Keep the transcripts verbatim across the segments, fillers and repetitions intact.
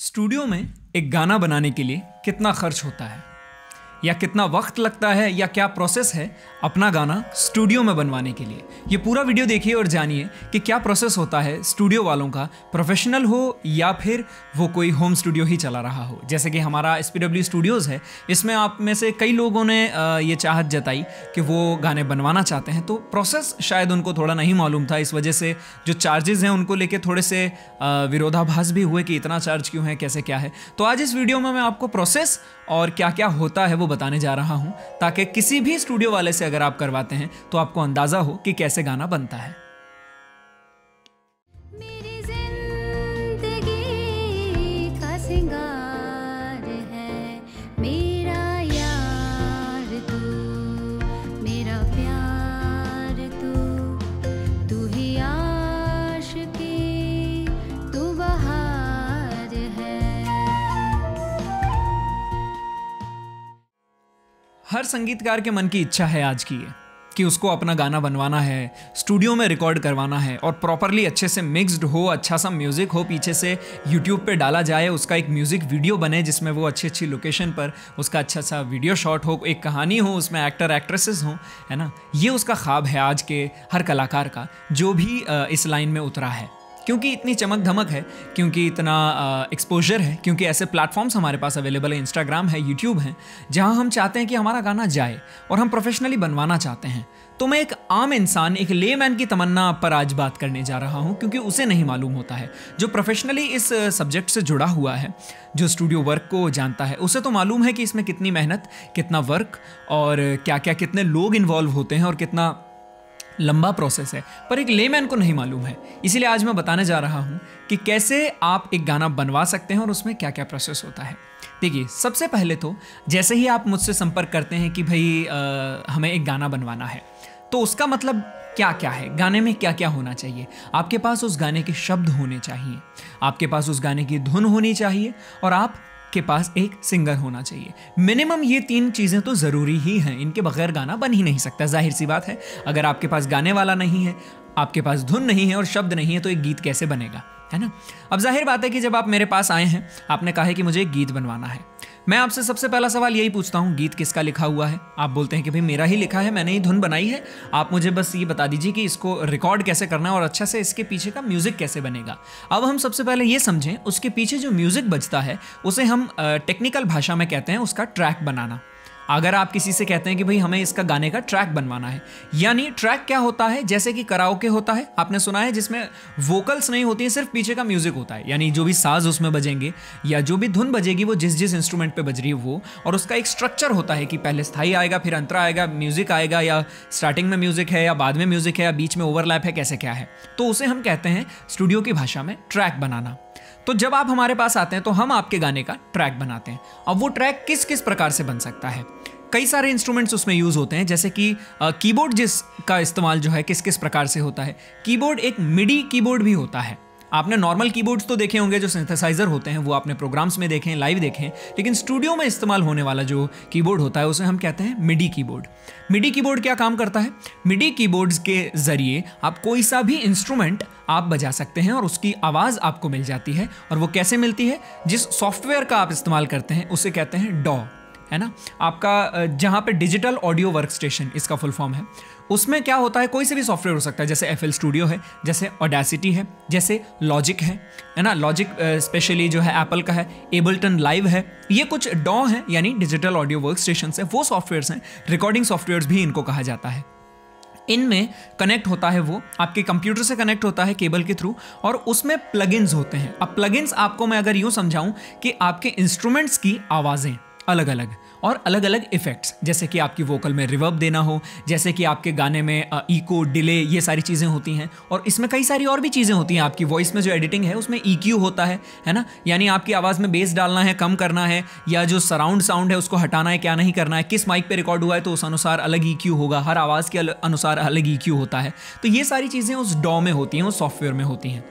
Studio में एक गाना बनाने के लिए कितना खर्च होता है या कितना वक्त लगता है या क्या प्रोसेस है अपना गाना स्टूडियो में बनवाने के लिए, ये पूरा वीडियो देखिए और जानिए कि क्या प्रोसेस होता है स्टूडियो वालों का, प्रोफेशनल हो या फिर वो कोई होम स्टूडियो ही चला रहा हो। जैसे कि हमारा एस पी डब्ल्यू स्टूडियोज़ है, इसमें आप में से कई लोगों ने ये चाहत जताई कि वो गाने बनवाना चाहते हैं, तो प्रोसेस शायद उनको थोड़ा नहीं मालूम था। इस वजह से जो चार्जेज़ हैं उनको लेके थोड़े से विरोधाभास भी हुए कि इतना चार्ज क्यों है, कैसे क्या है। तो आज इस वीडियो में मैं आपको प्रोसेस और क्या क्या होता है वो बताने जा रहा हूं, ताकि किसी भी स्टूडियो वाले से अगर आप करवाते हैं तो आपको अंदाजा हो कि कैसे गाना बनता है। हर संगीतकार के मन की इच्छा है आज की ये कि उसको अपना गाना बनवाना है, स्टूडियो में रिकॉर्ड करवाना है और प्रॉपरली अच्छे से मिक्स्ड हो, अच्छा सा म्यूज़िक हो, पीछे से यूट्यूब पे डाला जाए, उसका एक म्यूज़िक वीडियो बने जिसमें वो अच्छी अच्छी लोकेशन पर उसका अच्छा सा वीडियो शॉट हो, एक कहानी हो, उसमें एक्टर एक्ट्रेसेस हों, है ना। ये उसका ख्वाब है आज के हर कलाकार का जो भी इस लाइन में उतरा है, क्योंकि इतनी चमक धमक है, क्योंकि इतना एक्सपोजर है, क्योंकि ऐसे प्लेटफॉर्म्स हमारे पास अवेलेबल है, इंस्टाग्राम है, यूट्यूब है, जहां हम चाहते हैं कि हमारा गाना जाए और हम प्रोफेशनली बनवाना चाहते हैं। तो मैं एक आम इंसान, एक लेमैन की तमन्ना पर आज बात करने जा रहा हूं, क्योंकि उसे नहीं मालूम होता है। जो प्रोफेशनली इस सब्जेक्ट से जुड़ा हुआ है, जो स्टूडियो वर्क को जानता है, उसे तो मालूम है कि इसमें कितनी मेहनत, कितना वर्क और क्या क्या, कितने लोग इन्वॉल्व होते हैं और कितना लंबा प्रोसेस है, पर एक लेमैन को नहीं मालूम है। इसीलिए आज मैं बताने जा रहा हूँ कि कैसे आप एक गाना बनवा सकते हैं और उसमें क्या क्या प्रोसेस होता है। देखिए, सबसे पहले तो जैसे ही आप मुझसे संपर्क करते हैं कि भाई आ, हमें एक गाना बनवाना है, तो उसका मतलब क्या क्या है, गाने में क्या क्या होना चाहिए। आपके पास उस गाने के शब्द होने चाहिए, आपके पास उस गाने की धुन होनी चाहिए और आप के पास एक सिंगर होना चाहिए। मिनिमम ये तीन चीज़ें तो ज़रूरी ही हैं, इनके बगैर गाना बन ही नहीं सकता। जाहिर सी बात है, अगर आपके पास गाने वाला नहीं है, आपके पास धुन नहीं है और शब्द नहीं है, तो एक गीत कैसे बनेगा, है ना। अब जाहिर बात है कि जब आप मेरे पास आए हैं, आपने कहा है कि मुझे एक गीत बनवाना है, मैं आपसे सबसे पहला सवाल यही पूछता हूँ, गीत किसका लिखा हुआ है। आप बोलते हैं कि भाई मेरा ही लिखा है, मैंने ही धुन बनाई है, आप मुझे बस ये बता दीजिए कि इसको रिकॉर्ड कैसे करना है और अच्छा से इसके पीछे का म्यूज़िक कैसे बनेगा। अब हम सबसे पहले ये समझें, उसके पीछे जो म्यूज़िक बजता है उसे हम टेक्निकल भाषा में कहते हैं उसका ट्रैक बनाना। अगर आप किसी से कहते हैं कि भाई हमें इसका गाने का ट्रैक बनवाना है, यानी ट्रैक क्या होता है, जैसे कि कराओके होता है, आपने सुना है, जिसमें वोकल्स नहीं होती है, सिर्फ पीछे का म्यूज़िक होता है, यानी जो भी साज उसमें बजेंगे या जो भी धुन बजेगी वो जिस जिस इंस्ट्रूमेंट पे बज रही है वो, और उसका एक स्ट्रक्चर होता है कि पहले स्थाई आएगा, फिर अंतरा आएगा, म्यूज़िक आएगा, या स्टार्टिंग में म्यूज़िक है या बाद में म्यूज़िक है या बीच में ओवरलैप है, कैसे क्या है। तो उसे हम कहते हैं स्टूडियो की भाषा में ट्रैक बनाना। तो जब आप हमारे पास आते हैं तो हम आपके गाने का ट्रैक बनाते हैं। अब वो ट्रैक किस किस प्रकार से बन सकता है, कई सारे इंस्ट्रूमेंट्स उसमें यूज़ होते हैं, जैसे कि कीबोर्ड, जिसका इस्तेमाल जो है किस किस प्रकार से होता है। कीबोर्ड एक मिडी कीबोर्ड भी होता है। आपने नॉर्मल कीबोर्ड्स तो देखे होंगे जो सिंथेसाइज़र होते हैं, वो आपने प्रोग्राम्स में देखे हैं, लाइव देखे हैं, लेकिन स्टूडियो में इस्तेमाल होने वाला जो कीबोर्ड होता है उसे हम कहते हैं मिडी कीबोर्ड। मिडी कीबोर्ड क्या काम करता है, मिडी कीबोर्ड्स के ज़रिए आप कोई सा भी इंस्ट्रूमेंट आप बजा सकते हैं और उसकी आवाज़ आपको मिल जाती है। और वो कैसे मिलती है, जिस सॉफ्टवेयर का आप इस्तेमाल करते हैं उसे कहते हैं डॉ, है ना। आपका जहाँ पे डिजिटल ऑडियो वर्क स्टेशन इसका फुल फॉर्म है, उसमें क्या होता है, कोई से भी सॉफ्टवेयर हो सकता है, जैसे एफ एल स्टूडियो है, जैसे ऑडेसिटी है, जैसे लॉजिक है है ना। लॉजिक स्पेशली जो है एप्पल का है, एबल्टन लाइव है, ये कुछ डॉ हैं, यानी डिजिटल ऑडियो वर्क स्टेशन है, वो सॉफ्टवेयर्स हैं, रिकॉर्डिंग सॉफ्टवेयर्स भी इनको कहा जाता है। इनमें कनेक्ट होता है, वो आपके कंप्यूटर से कनेक्ट होता है केबल के थ्रू, और उसमें प्लगइन्स होते हैं। अब प्लगइन्स आपको मैं अगर यूँ समझाऊँ कि आपके इंस्ट्रूमेंट्स की आवाज़ें अलग अलग और अलग अलग इफ़ेक्ट्स, जैसे कि आपकी वोकल में रिवर्ब देना हो, जैसे कि आपके गाने में इको, डिले, ये सारी चीज़ें होती हैं, और इसमें कई सारी और भी चीज़ें होती हैं। आपकी वॉइस में जो एडिटिंग है उसमें ई क्यू होता है है ना, यानी आपकी आवाज़ में बेस डालना है, कम करना है, या जो सराउंड साउंड है उसको हटाना है, क्या नहीं करना है, किस माइक पर रिकॉर्ड हुआ है तो उस अनुसार अलग ई क्यू होगा, हर आवाज़ के अनुसार अलग ई क्यू होता है। तो ये सारी चीज़ें उस डॉ में होती हैं, उस सॉफ्टवेयर में होती हैं।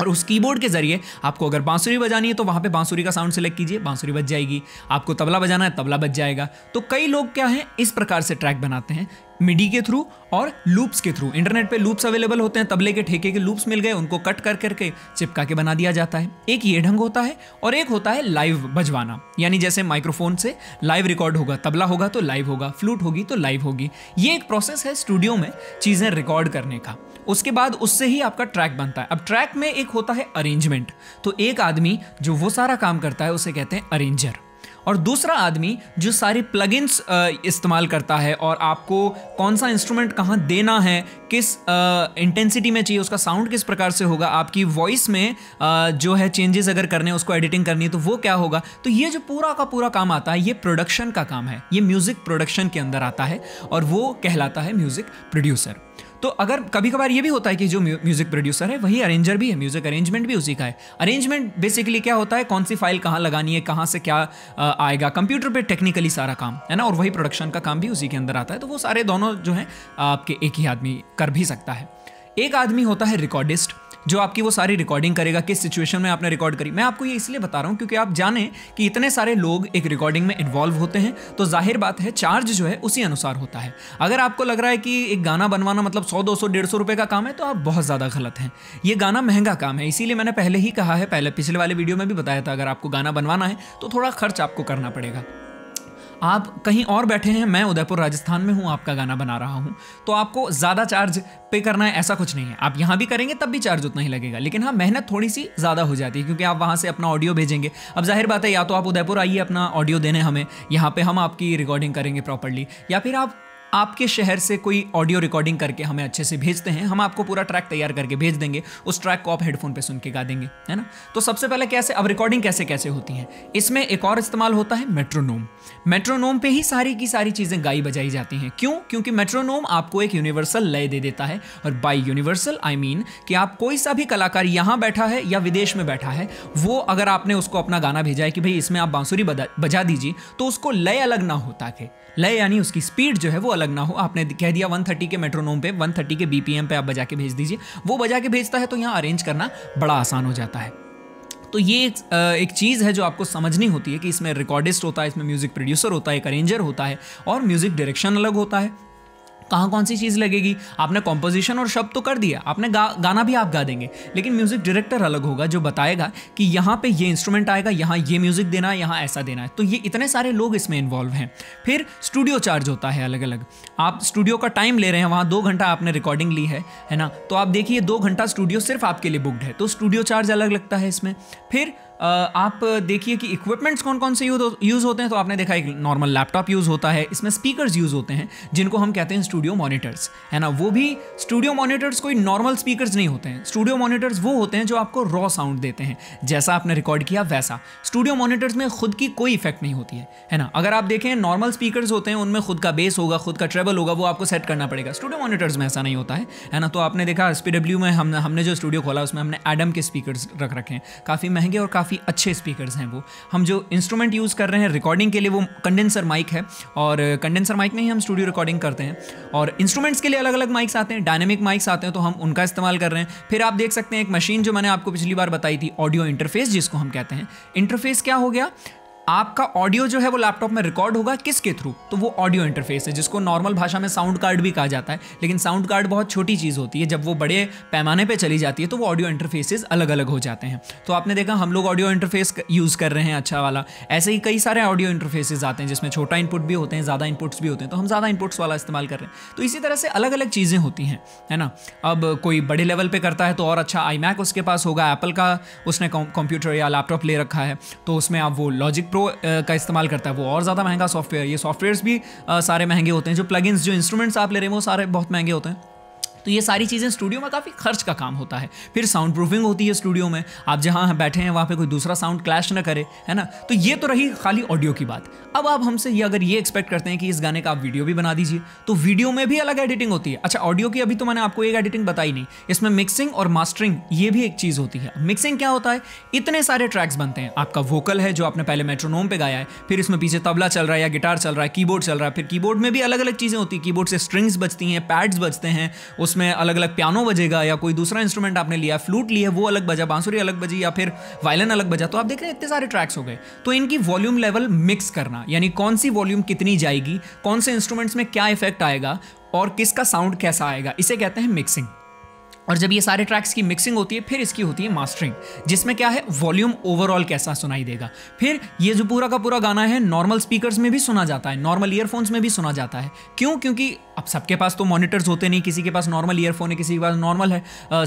और उस कीबोर्ड के ज़रिए आपको अगर बांसुरी बजानी है तो वहाँ पे बांसुरी का साउंड सेलेक्ट कीजिए, बांसुरी बज जाएगी। आपको तबला बजाना है, तबला बज जाएगा। तो कई लोग क्या हैं, इस प्रकार से ट्रैक बनाते हैं मिडी के थ्रू और लूप्स के थ्रू। इंटरनेट पे लूप्स अवेलेबल होते हैं, तबले के ठेके के लूप्स मिल गए, उनको कट कर करके चिपका के बना दिया जाता है। एक ये ढंग होता है और एक होता है लाइव बजवाना, यानी जैसे माइक्रोफोन से लाइव रिकॉर्ड होगा, तबला होगा तो लाइव होगा, फ्लूट होगी तो लाइव होगी। ये एक प्रोसेस है स्टूडियो में चीज़ें रिकॉर्ड करने का। उसके बाद उससे ही आपका ट्रैक बनता है। अब ट्रैक में एक होता है अरेंजमेंट, तो एक आदमी जो वो सारा काम करता है उसे कहते हैं अरेंजर, और दूसरा आदमी जो सारे प्लगइन्स इस्तेमाल करता है और आपको कौन सा इंस्ट्रूमेंट कहाँ देना है, किस इंटेंसिटी में चाहिए, उसका साउंड किस प्रकार से होगा, आपकी वॉइस में आ, जो है चेंजेस अगर करने हैं, उसको एडिटिंग करनी है तो वो क्या होगा। तो ये जो पूरा का पूरा काम आता है ये प्रोडक्शन का काम है, ये म्यूज़िक प्रोडक्शन के अंदर आता है और वो कहलाता है म्यूज़िक प्रोड्यूसर। तो अगर कभी कभार ये भी होता है कि जो म्यूज़िक प्रोड्यूसर है वही अरेंजर भी है, म्यूज़िक अरेंजमेंट भी उसी का है। अरेंजमेंट बेसिकली क्या होता है, कौन सी फाइल कहाँ लगानी है, कहाँ से क्या आएगा, कंप्यूटर पे टेक्निकली सारा काम है ना, और वही प्रोडक्शन का काम भी उसी के अंदर आता है। तो वो सारे दोनों जो हैं आपके एक ही आदमी कर भी सकता है। एक आदमी होता है रिकॉर्डिस्ट, जो आपकी वो सारी रिकॉर्डिंग करेगा, किस सिचुएशन में आपने रिकॉर्ड करी। मैं आपको ये इसलिए बता रहा हूँ क्योंकि आप जानें कि इतने सारे लोग एक रिकॉर्डिंग में इन्वॉल्व होते हैं, तो जाहिर बात है चार्ज जो है उसी अनुसार होता है। अगर आपको लग रहा है कि एक गाना बनवाना मतलब सौ दो सौ डेढ़ सौ रुपये का काम है, तो आप बहुत ज़्यादा गलत हैं। ये गाना महंगा काम है, इसीलिए मैंने पहले ही कहा है, पहले पिछले वाले वीडियो में भी बताया था, अगर आपको गाना बनवाना है तो थोड़ा खर्च आपको करना पड़ेगा। आप कहीं और बैठे हैं, मैं उदयपुर राजस्थान में हूँ, आपका गाना बना रहा हूँ, तो आपको ज़्यादा चार्ज पे करना है ऐसा कुछ नहीं है। आप यहाँ भी करेंगे तब भी चार्ज उतना ही लगेगा, लेकिन हाँ मेहनत थोड़ी सी ज़्यादा हो जाती है क्योंकि आप वहाँ से अपना ऑडियो भेजेंगे। अब जाहिर बात है या तो आप उदयपुर आइए अपना ऑडियो देने हमें, यहाँ पर हम आपकी रिकॉर्डिंग करेंगे प्रॉपरली, या फिर आप आपके शहर से कोई ऑडियो रिकॉर्डिंग करके हमें अच्छे से भेजते हैं, हम आपको पूरा ट्रैक तैयार करके भेज देंगे, उस ट्रैक को आप हेडफोन पे सुन के गा देंगे, है ना। तो सबसे पहले कैसे अब रिकॉर्डिंग कैसे कैसे होती है, इसमें एक और इस्तेमाल होता है मेट्रोनोम। मेट्रोनोम पे ही सारी की सारी चीज़ें गाई बजाई जाती हैं। क्यों? क्योंकि मेट्रोनोम आपको एक यूनिवर्सल लय दे देता है, और बाई यूनिवर्सल आई मीन कि आप कोई सा भी कलाकार यहाँ बैठा है या विदेश में बैठा है, वो अगर आपने उसको अपना गाना भेजा है कि भाई इसमें आप बांसुरी बजा दीजिए, तो उसको लय अलग ना होता के लय यानी उसकी स्पीड जो है वो अलग ना हो। आपने कह दिया एक सौ तीस के मेट्रोनोम पे, एक सौ तीस के बीपीएम पे आप बजा के भेज दीजिए, वो बजा के भेजता है, तो यहाँ अरेंज करना बड़ा आसान हो जाता है। तो ये एक, एक चीज़ है जो आपको समझनी होती है कि इसमें रिकॉर्डिस्ट होता है, इसमें म्यूज़िक प्रोड्यूसर होता है, एक अरेंजर होता है, और म्यूज़िक डायरेक्शन अलग होता है, कहाँ कौन सी चीज़ लगेगी। आपने कॉम्पोजिशन और शब्द तो कर दिया, आपने गा, गाना भी आप गा देंगे, लेकिन म्यूज़िक डायरेक्टर अलग होगा जो बताएगा कि यहाँ पे ये इंस्ट्रूमेंट आएगा, यहाँ ये म्यूज़िक देना है, यहाँ ऐसा देना है। तो ये इतने सारे लोग इसमें इन्वॉल्व हैं। फिर स्टूडियो चार्ज होता है अलग अलग। आप स्टूडियो का टाइम ले रहे हैं, वहाँ दो घंटा आपने रिकॉर्डिंग ली है है ना, तो आप देखिए दो घंटा स्टूडियो सिर्फ आपके लिए बुकड है, तो स्टूडियो चार्ज अलग लगता है इसमें। फिर आप देखिए कि इक्विपमेंट्स कौन कौन से यूज़ होते हैं, तो आपने देखा एक नॉर्मल लैपटॉप यूज़ होता है, इसमें स्पीकर्स यूज़ होते हैं जिनको हम कहते हैं स्टूडियो मॉनिटर्स, है ना। वो भी स्टूडियो मॉनिटर्स कोई नॉर्मल स्पीकर्स नहीं होते हैं, स्टूडियो मॉनिटर्स वो होते हैं जो आपको रॉ साउंड देते हैं, जैसा आपने रिकॉर्ड किया वैसा। स्टूडियो मॉनिटर्स में खुद की कोई इफेक्ट नहीं होती है, है ना। अगर आप देखें नॉर्मल स्पीकर्स होते हैं उनमें खुद का बेस होगा, खुद का ट्रेबल होगा, वो आपको सेट करना पड़ेगा, स्टूडियो मॉनिटर्स में ऐसा नहीं होता है, है ना। तो आपने देखा एस पी डब्ल्यू में हम हमने जो स्टूडियो खोला उसमें हमने एडम के स्पीकर्स रख रखे हैं, काफ़ी महंगे और काफ़ी अच्छे स्पीकर्स हैं वो। हम जो इंस्ट्रूमेंट यूज़ कर रहे हैं रिकॉर्डिंग के लिए वो कंडेंसर माइक है, और कंडेंसर माइक में ही हम स्टूडियो रिकॉर्डिंग करते हैं, और इंस्ट्रूमेंट्स के लिए अलग अलग माइक्स आते हैं, डायनेमिक माइक्स आते हैं, तो हम उनका इस्तेमाल कर रहे हैं। फिर आप देख सकते हैं एक मशीन जो मैंने आपको पिछली बार बताई थी, ऑडियो इंटरफेस जिसको हम कहते हैं। इंटरफेस क्या हो गया, आपका ऑडियो जो है वो लैपटॉप में रिकॉर्ड होगा, किसके थ्रू, तो वो ऑडियो इंटरफेस है, जिसको नॉर्मल भाषा में साउंड कार्ड भी कहा जाता है, लेकिन साउंड कार्ड बहुत छोटी चीज़ होती है, जब वो बड़े पैमाने पे चली जाती है तो वो ऑडियो इंटरफेसेस अलग अलग हो जाते हैं। तो आपने देखा हम लोग ऑडियो इंटरफेस यूज़ कर रहे हैं अच्छा वाला, ऐसे ही कई सारे ऑडियो इंटरफेसेस आते हैं जिसमें छोटा इनपुट भी होते हैं, ज़्यादा इनपुट्स भी होते हैं, तो हम ज़्यादा इनपुट्स वाला इस्तेमाल कर रहे हैं। तो इसी तरह से अलग अलग चीज़ें होती हैं, है ना। अब कोई बड़े लेवल पर करता है तो और अच्छा आईमैक उसके पास होगा, एप्पल का उसने कंप्यूटर या लैपटॉप ले रखा है, तो उसमें आप वो लॉजिक का इस्तेमाल करता है, वो और ज़्यादा महंगा सॉफ्टवेयर। ये सॉफ्टवेयर्स भी आ, सारे महंगे होते हैं, जो प्लगइन्स जो इंस्ट्रूमेंट्स आप ले रहे हैं वो सारे बहुत महंगे होते हैं। तो ये सारी चीज़ें स्टूडियो में काफ़ी खर्च का काम होता है। फिर साउंड प्रूफिंग होती है स्टूडियो में, आप जहाँ बैठे हैं वहाँ पे कोई दूसरा साउंड क्लैश ना करे, है ना। तो ये तो रही खाली ऑडियो की बात। अब आप हमसे ये अगर ये एक्सपेक्ट करते हैं कि इस गाने का आप वीडियो भी बना दीजिए, तो वीडियो में भी अलग एडिटिंग होती है। अच्छा, ऑडियो की अभी तो मैंने आपको एक एडिटिंग बताई नहीं, इसमें मिक्सिंग और मास्टरिंग ये भी एक चीज़ होती है। मिक्सिंग क्या होता है, इतने सारे ट्रैक्स बनते हैं, आपका वोकल है जो आपने पहले मेट्रोनोम पे गाया है, फिर इसमें पीछे तबला चल रहा है या गिटार चल रहा है, कीबोर्ड चल रहा है, फिर कीबोर्ड में भी अलग अलग चीज़ें होती है, कीबोर्ड से स्ट्रिंग्स बजती हैं, पैड्स बजते हैं, उसमें अलग अलग पियानो बजेगा या कोई दूसरा इंस्ट्रूमेंट आपने लिया, फ्लूट लिया वो अलग बजा, बांसुरी अलग बजी या फिर वायलिन अलग बजा। तो आप देख रहे हैं इतने सारे ट्रैक्स हो गए। तो इनकी वॉल्यूम लेवल मिक्स करना, यानी कौन सी वॉल्यूम कितनी जाएगी, कौन से इंस्ट्रूमेंट्स में क्या इफेक्ट आएगा, और किसका साउंड कैसा आएगा, इसे कहते हैं मिक्सिंग। और जब ये सारे ट्रैक्स की मिक्सिंग होती है फिर इसकी होती है मास्टरिंग, जिसमें क्या है वॉल्यूम ओवरऑल कैसा सुनाई देगा। फिर ये जो पूरा का पूरा गाना है नॉर्मल स्पीकर्स में भी सुना जाता है, नॉर्मल ईयरफोन्स में भी सुना जाता है। क्यों? क्योंकि अब सबके पास तो मॉनिटर्स होते नहीं, किसी के पास नॉर्मल ईयरफोन है, किसी के पास नॉर्मल है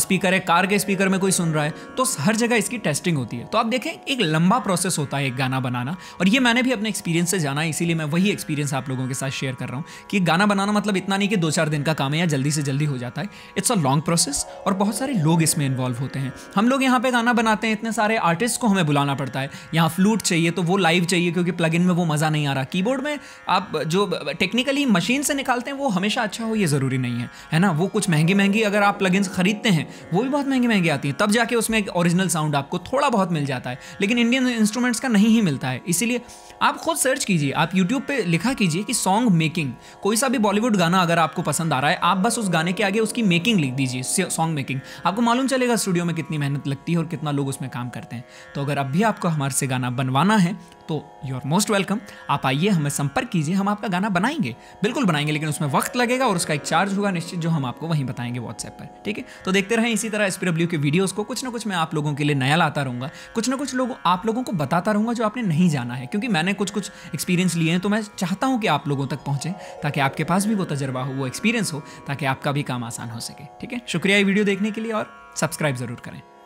स्पीकर है, कार के स्पीकर में कोई सुन रहा है, तो हर जगह इसकी टेस्टिंग होती है। तो आप देखें एक लंबा प्रोसेस होता है एक गाना बनाना, और ये मैंने भी अपने एक्सपीरियंस से जाना है, इसीलिए मैं वही एक्सपीरियंस आप लोगों के साथ शेयर कर रहा हूँ कि गाना बनाना मतलब इतना नहीं कि दो चार दिन का काम है या जल्दी से जल्दी हो जाता है। इट्स अ लॉन्ग प्रोसेस और बहुत सारे लोग इसमें इन्वॉल्व होते हैं। हम लोग यहाँ पे गाना बनाते हैं, इतने सारे आर्टिस्ट को हमें बुलाना पड़ता है, यहाँ फ्लूट चाहिए तो वो लाइव चाहिए क्योंकि प्लगइन में वो मज़ा नहीं आ रहा, कीबोर्ड में आप जो टेक्निकली मशीन से निकालते हैं वो हमेशा अच्छा हो ये ज़रूरी नहीं है, है ना। वो कुछ महंगी महंगी अगर आप प्लगइन्स खरीदते हैं वो भी बहुत महंगी महंगी आती है, तब जाके उसमें एक ओरिजिनल साउंड आपको थोड़ा बहुत मिल जाता है, लेकिन इंडियन इंस्ट्रूमेंट्स का नहीं ही मिलता है। इसीलिए आप खुद सर्च कीजिए, आप यूट्यूब पे लिखा कीजिए कि सॉन्ग मेकिंग, कोई सा भी बॉलीवुड गाना अगर आपको पसंद आ रहा है आप बस उस गाने के आगे उसकी मेकिंग लिख दीजिए, सॉन्ग मेकिंग, आपको मालूम चलेगा स्टूडियो में कितनी मेहनत लगती है और कितना लोग उसमें काम करते हैं। तो अगर अब भी आपको हमारे से गाना बनवाना है तो यू आर मोस्ट वेलकम, आप आइए, हमें संपर्क कीजिए, हम आपका गाना बनाएंगे, बिल्कुल बनाएंगे, लेकिन उसमें वक्त लगेगा और उसका एक चार्ज होगा निश्चित, जो हम आपको वहीं बताएंगे व्हाट्सएप पर, ठीक है। तो देखते रहें इसी तरह एसपीडब्ल्यू के वीडियोस को, कुछ ना कुछ मैं आप लोगों के लिए नया लाता रहूँगा, कुछ ना कुछ लोग आप लोगों को बताता रहूँगा जो आपने नहीं जाना है, क्योंकि मैंने कुछ कुछ एक्सपीरियंस लिए हैं तो मैं चाहता हूँ कि आप लोगों तक पहुँचें ताकि आपके पास भी वो तजर्बा हो, वो एक्सपीरियंस हो, ताकि आपका भी काम आसान हो सके, ठीक है। शुक्रिया ये वीडियो देखने के लिए और सब्सक्राइब ज़रूर करें।